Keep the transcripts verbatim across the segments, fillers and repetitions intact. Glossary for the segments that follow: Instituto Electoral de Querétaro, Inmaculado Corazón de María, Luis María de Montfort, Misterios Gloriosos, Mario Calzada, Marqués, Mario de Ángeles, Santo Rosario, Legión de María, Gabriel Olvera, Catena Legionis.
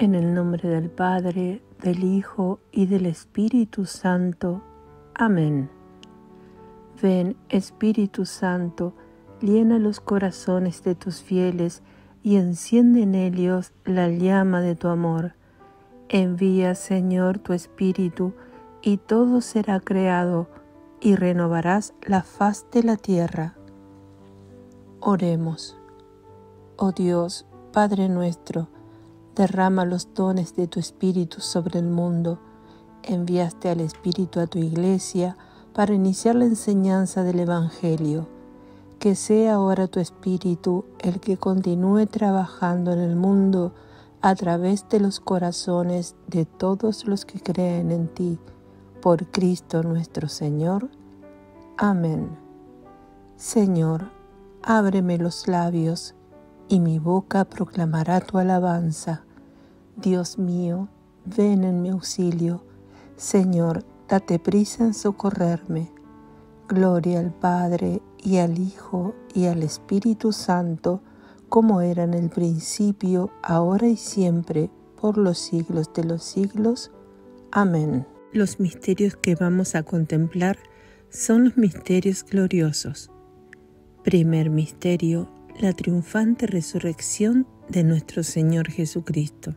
En el nombre del Padre, del Hijo y del Espíritu Santo. Amén. Ven, Espíritu Santo, llena los corazones de tus fieles y enciende en ellos la llama de tu amor. Envía, Señor, tu Espíritu, y todo será creado, y renovarás la faz de la tierra. Oremos. Oh Dios, Padre nuestro, derrama los dones de tu Espíritu sobre el mundo. Enviaste al Espíritu a tu Iglesia para iniciar la enseñanza del Evangelio. Que sea ahora tu Espíritu el que continúe trabajando en el mundo a través de los corazones de todos los que creen en ti. Por Cristo nuestro Señor. Amén. Señor, ábreme los labios, y mi boca proclamará tu alabanza. Dios mío, ven en mi auxilio. Señor, date prisa en socorrerme. Gloria al Padre, y al Hijo, y al Espíritu Santo, como era en el principio, ahora y siempre, por los siglos de los siglos. Amén. Los misterios que vamos a contemplar son los misterios gloriosos. Primer misterio: la triunfante resurrección de nuestro Señor Jesucristo.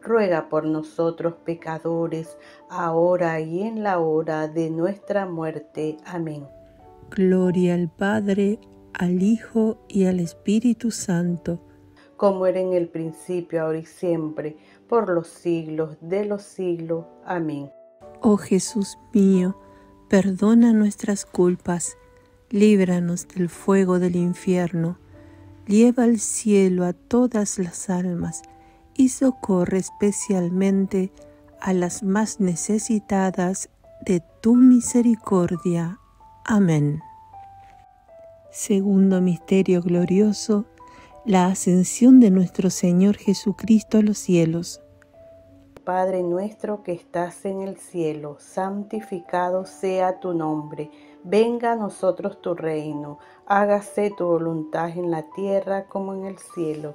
ruega por nosotros pecadores, ahora y en la hora de nuestra muerte. Amén. Gloria al Padre, al Hijo y al Espíritu Santo, como era en el principio, ahora y siempre, por los siglos de los siglos. Amén. Oh Jesús mío, perdona nuestras culpas, líbranos del fuego del infierno, lleva al cielo a todas las almas, y socorre especialmente a las más necesitadas de tu misericordia. Amén. Segundo misterio glorioso, la ascensión de nuestro Señor Jesucristo a los cielos. Padre nuestro que estás en el cielo, santificado sea tu nombre. Venga a nosotros tu reino, hágase tu voluntad en la tierra como en el cielo.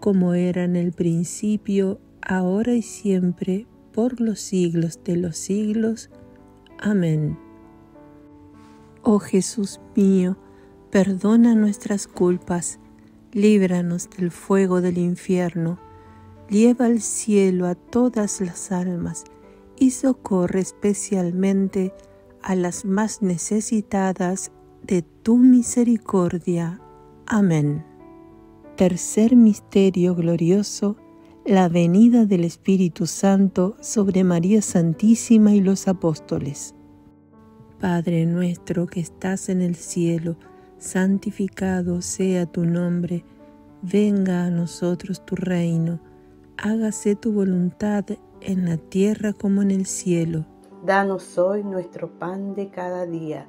como era en el principio, ahora y siempre, por los siglos de los siglos. Amén. Oh Jesús mío, perdona nuestras culpas, líbranos del fuego del infierno, lleva al cielo a todas las almas y socorre especialmente a las más necesitadas de tu misericordia. Amén. Tercer misterio glorioso, la venida del Espíritu Santo sobre María Santísima y los apóstoles. Padre nuestro que estás en el cielo, santificado sea tu nombre. Venga a nosotros tu reino. Hágase tu voluntad en la tierra como en el cielo. Danos hoy nuestro pan de cada día.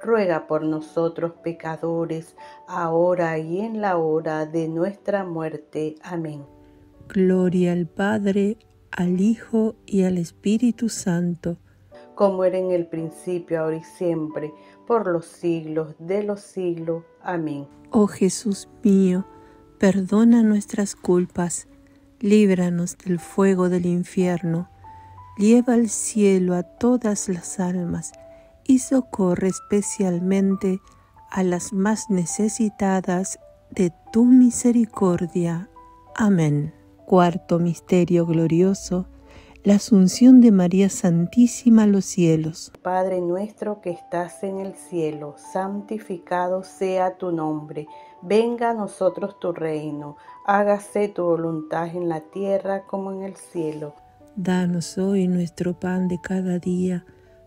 ruega por nosotros pecadores, ahora y en la hora de nuestra muerte. Amén. Gloria al Padre, al Hijo y al Espíritu Santo, como era en el principio, ahora y siempre, por los siglos de los siglos. Amén. Oh Jesús mío, perdona nuestras culpas, líbranos del fuego del infierno, lleva al cielo a todas las almas, y socorre especialmente a las más necesitadas de tu misericordia. Amén. Cuarto misterio glorioso, la Asunción de María Santísima a los cielos. Padre nuestro que estás en el cielo, santificado sea tu nombre. Venga a nosotros tu reino, hágase tu voluntad en la tierra como en el cielo. Danos hoy nuestro pan de cada día.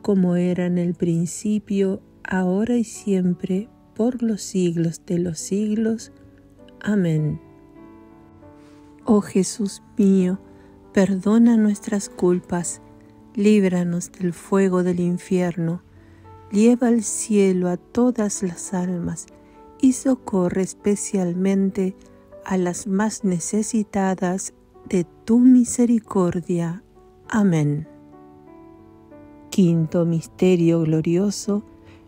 como era en el principio, ahora y siempre, por los siglos de los siglos. Amén. Oh Jesús mío, perdona nuestras culpas, líbranos del fuego del infierno, lleva al cielo a todas las almas y socorre especialmente a las más necesitadas de tu misericordia. Amén. Quinto misterio glorioso,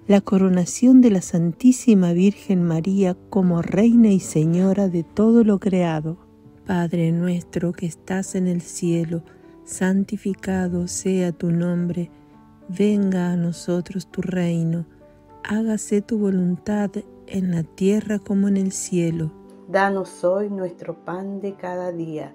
la coronación de la Santísima Virgen María como Reina y Señora de todo lo creado. Padre nuestro que estás en el cielo, santificado sea tu nombre. Venga a nosotros tu reino. Hágase tu voluntad en la tierra como en el cielo. Danos hoy nuestro pan de cada día.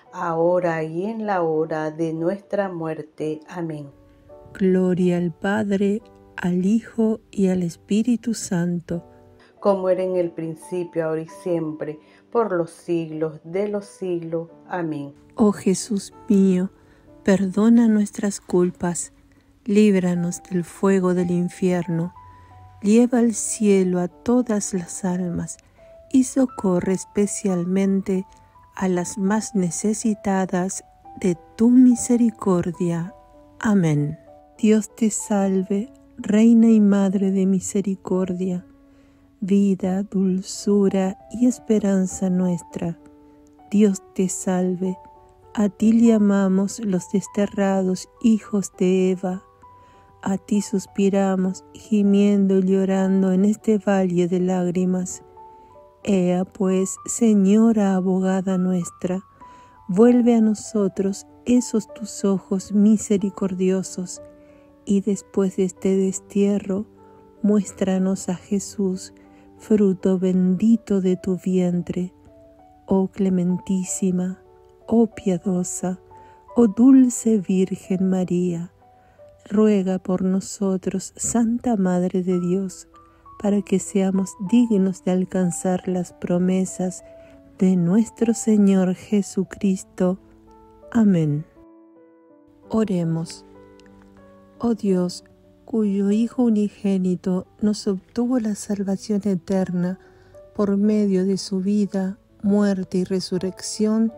ahora y en la hora de nuestra muerte. Amén. Gloria al Padre, al Hijo y al Espíritu Santo. Como era en el principio, ahora y siempre, por los siglos de los siglos. Amén. Oh Jesús mío, perdona nuestras culpas, líbranos del fuego del infierno, lleva al cielo a todas las almas, y socorre especialmente a las más necesitadas de tu misericordia. Amén. Dios te salve, Reina y Madre de Misericordia, vida, dulzura y esperanza nuestra. Dios te salve, a ti llamamos los desterrados hijos de Eva, a ti suspiramos gimiendo y llorando en este valle de lágrimas. Ea pues, Señora abogada nuestra, vuelve a nosotros esos tus ojos misericordiosos, y después de este destierro, muéstranos a Jesús, fruto bendito de tu vientre. Oh clementísima, oh piadosa, oh dulce Virgen María, ruega por nosotros, Santa Madre de Dios, para que seamos dignos de alcanzar las promesas de nuestro Señor Jesucristo. Amén. Oremos. Oh Dios, cuyo Hijo unigénito nos obtuvo la salvación eterna por medio de su vida, muerte y resurrección,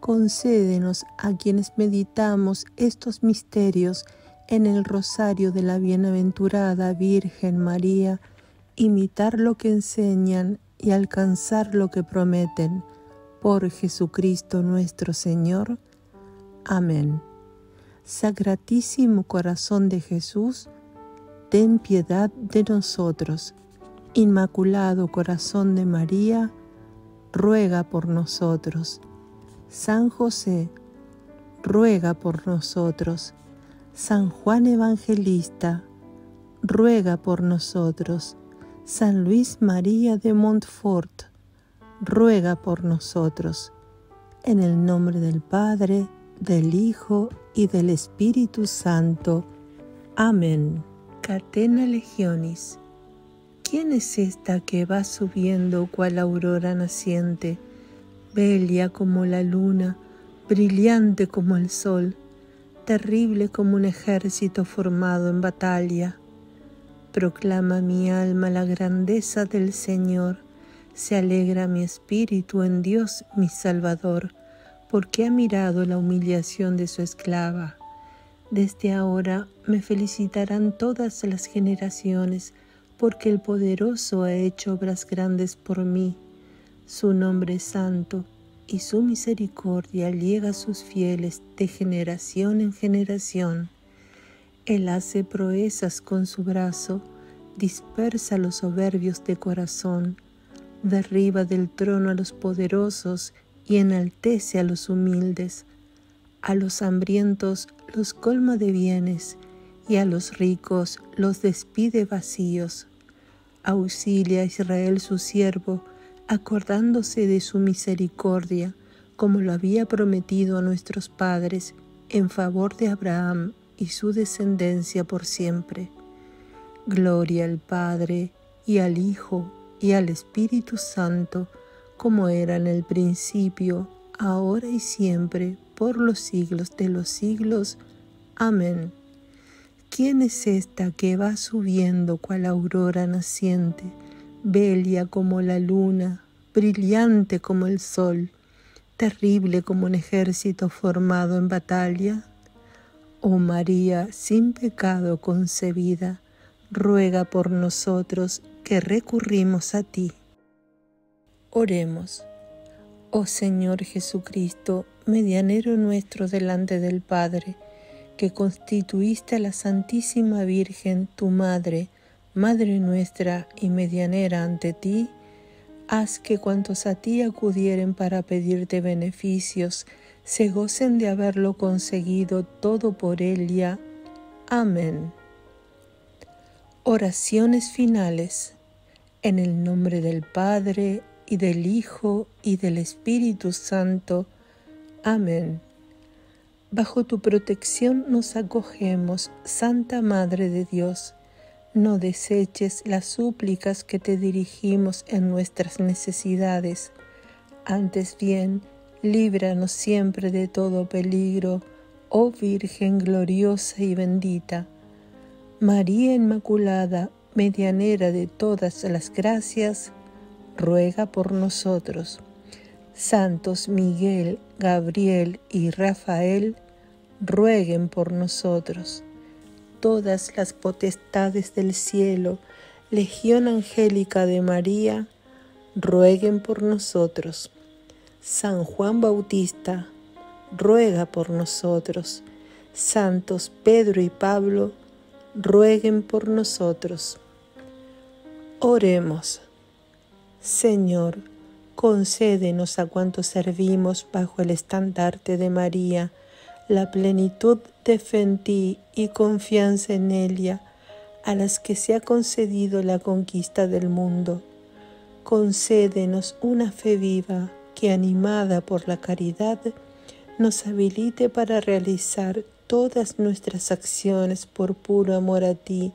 concédenos a quienes meditamos estos misterios en el rosario de la bienaventurada Virgen María, imitar lo que enseñan y alcanzar lo que prometen. Por Jesucristo nuestro Señor. Amén. Sacratísimo Corazón de Jesús, ten piedad de nosotros. Inmaculado Corazón de María, ruega por nosotros. San José, ruega por nosotros. San Juan Evangelista, ruega por nosotros. San Luis María de Montfort, ruega por nosotros. En el nombre del Padre, del Hijo y del Espíritu Santo. Amén. Catena Legionis. ¿Quién es esta que va subiendo cual aurora naciente, bella como la luna, brillante como el sol, terrible como un ejército formado en batalla? Proclama mi alma la grandeza del Señor, se alegra mi espíritu en Dios mi Salvador, porque ha mirado la humillación de su esclava. Desde ahora me felicitarán todas las generaciones, porque el Poderoso ha hecho obras grandes por mí. Su nombre es santo, y su misericordia llega a sus fieles de generación en generación. Él hace proezas con su brazo, dispersa a los soberbios de corazón, derriba del trono a los poderosos y enaltece a los humildes. A los hambrientos los colma de bienes, y a los ricos los despide vacíos. Auxilia a Israel su siervo, acordándose de su misericordia, como lo había prometido a nuestros padres, en favor de Abraham y su descendencia por siempre. Gloria al Padre, y al Hijo, y al Espíritu Santo, como era en el principio, ahora y siempre, por los siglos de los siglos. Amén. ¿Quién es esta que va subiendo cual aurora naciente, bella como la luna, brillante como el sol, terrible como un ejército formado en batalla? Oh María, sin pecado concebida, ruega por nosotros que recurrimos a ti. Oremos. Oh Señor Jesucristo, medianero nuestro delante del Padre, que constituiste a la Santísima Virgen, tu Madre, Madre nuestra y medianera ante ti, haz que cuantos a ti acudieren para pedirte beneficios, se gocen de haberlo conseguido todo por ella. Amén. Oraciones finales. En el nombre del Padre, y del Hijo, y del Espíritu Santo. Amén. Bajo tu protección nos acogemos, Santa Madre de Dios. No deseches las súplicas que te dirigimos en nuestras necesidades. Antes bien, líbranos siempre de todo peligro, oh Virgen gloriosa y bendita. María Inmaculada, medianera de todas las gracias, ruega por nosotros. Santos Miguel, Gabriel y Rafael, rueguen por nosotros. Todas las potestades del cielo, Legión Angélica de María, rueguen por nosotros. San Juan Bautista, ruega por nosotros. Santos Pedro y Pablo, rueguen por nosotros. Oremos. Señor, concédenos a cuantos servimos bajo el estandarte de María, la plenitud de fe en ti y confianza en ella, a las que se ha concedido la conquista del mundo. Concédenos una fe viva que, animada por la caridad, nos habilite para realizar todas nuestras acciones por puro amor a ti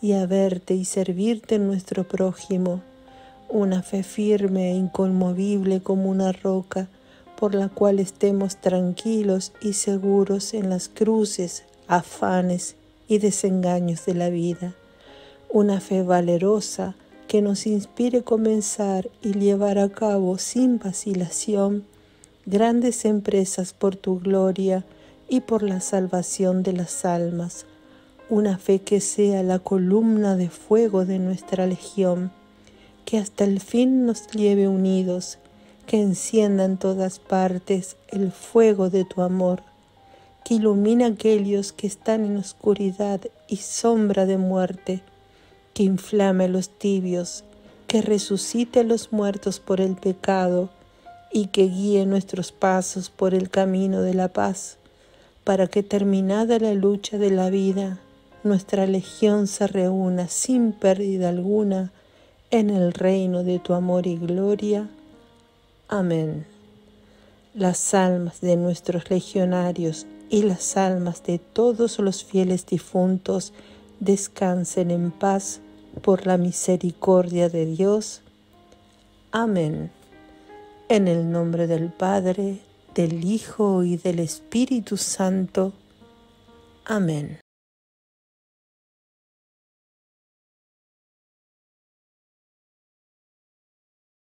y a verte y servirte en nuestro prójimo. Una fe firme e inconmovible como una roca, por la cual estemos tranquilos y seguros en las cruces, afanes y desengaños de la vida. Una fe valerosa que nos inspire comenzar y llevar a cabo sin vacilación grandes empresas por tu gloria y por la salvación de las almas. Una fe que sea la columna de fuego de nuestra legión, que hasta el fin nos lleve unidos, que encienda en todas partes el fuego de tu amor, que ilumine a aquellos que están en oscuridad y sombra de muerte, que inflame a los tibios, que resucite a los muertos por el pecado y que guíe nuestros pasos por el camino de la paz, para que terminada la lucha de la vida, nuestra legión se reúna sin pérdida alguna en el reino de tu amor y gloria. Amén. Las almas de nuestros legionarios y las almas de todos los fieles difuntos descansen en paz por la misericordia de Dios. Amén. En el nombre del Padre, del Hijo y del Espíritu Santo. Amén.